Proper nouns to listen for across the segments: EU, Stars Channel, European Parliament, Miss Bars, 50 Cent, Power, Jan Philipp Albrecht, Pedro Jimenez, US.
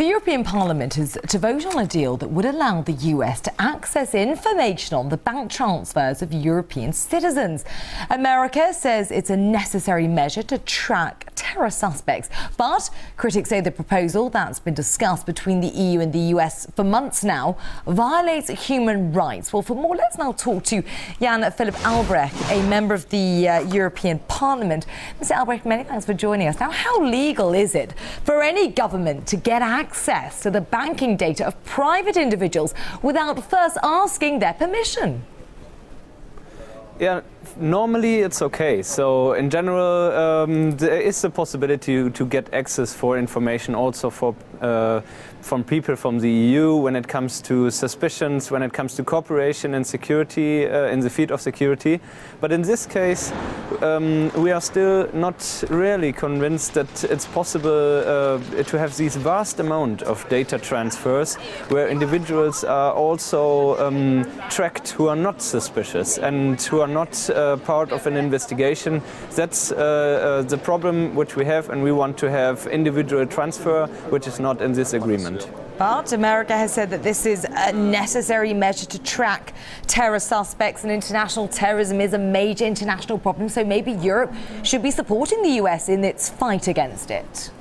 The European Parliament is to vote on a deal that would allow the US to access information on the bank transfers of European citizens. America says it's a necessary measure to track terror suspects, but critics say the proposal that's been discussed between the EU and the US for months now violates human rights. Well, for more, let's now talk to Jan Philipp Albrecht, a member of the European Parliament. Mr. Albrecht, many thanks for joining us. Now, how legal is it for any government to get access to the banking data of private individuals without first asking their permission? Yeah, normally it's okay. So in general, there is the possibility to get access for information also for from people from the EU when it comes to suspicions, when it comes to cooperation and security in the field of security. But in this case, we are still not really convinced that it's possible to have these vast amount of data transfers where individuals are also tracked who are not suspicious and who are not part of an investigation. That's the problem which we have, and we want to have individual transfer, which is not in this agreement. But America has said that this is a necessary measure to track terror suspects, and international terrorism is a major international problem, so maybe Europe should be supporting the US in its fight against it.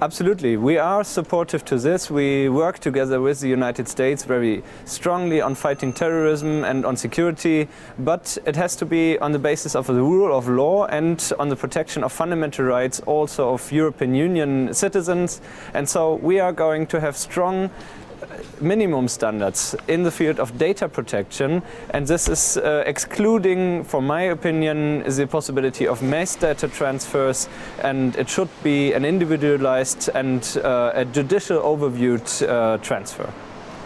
Absolutely. We are supportive to this. We work together with the United States very strongly on fighting terrorism and on security, but it has to be on the basis of the rule of law and on the protection of fundamental rights also of European Union citizens. And so we are going to have strong minimum standards in the field of data protection, and this is excluding, from my opinion, the possibility of mass data transfers, and it should be an individualized and a judicial overviewed transfer.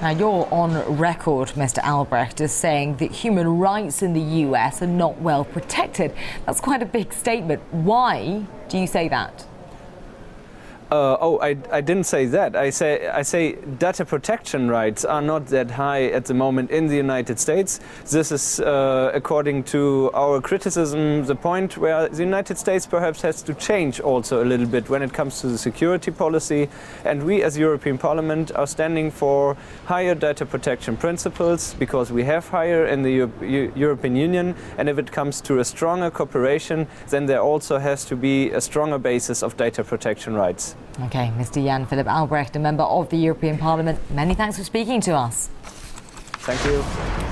Now, you're on record, Mr. Albrecht, as saying that human rights in the US are not well protected. That's quite a big statement. Why do you say that? I didn't say that. I say data protection rights are not that high at the moment in the United States. This is according to our criticism, the point where the United States perhaps has to change also a little bit when it comes to the security policy. And we as European Parliament are standing for higher data protection principles, because we have higher in the European Union. And if it comes to a stronger cooperation, then there also has to be a stronger basis of data protection rights. Okay, Mr. Jan Philipp Albrecht, a member of the European Parliament, many thanks for speaking to us. Thank you.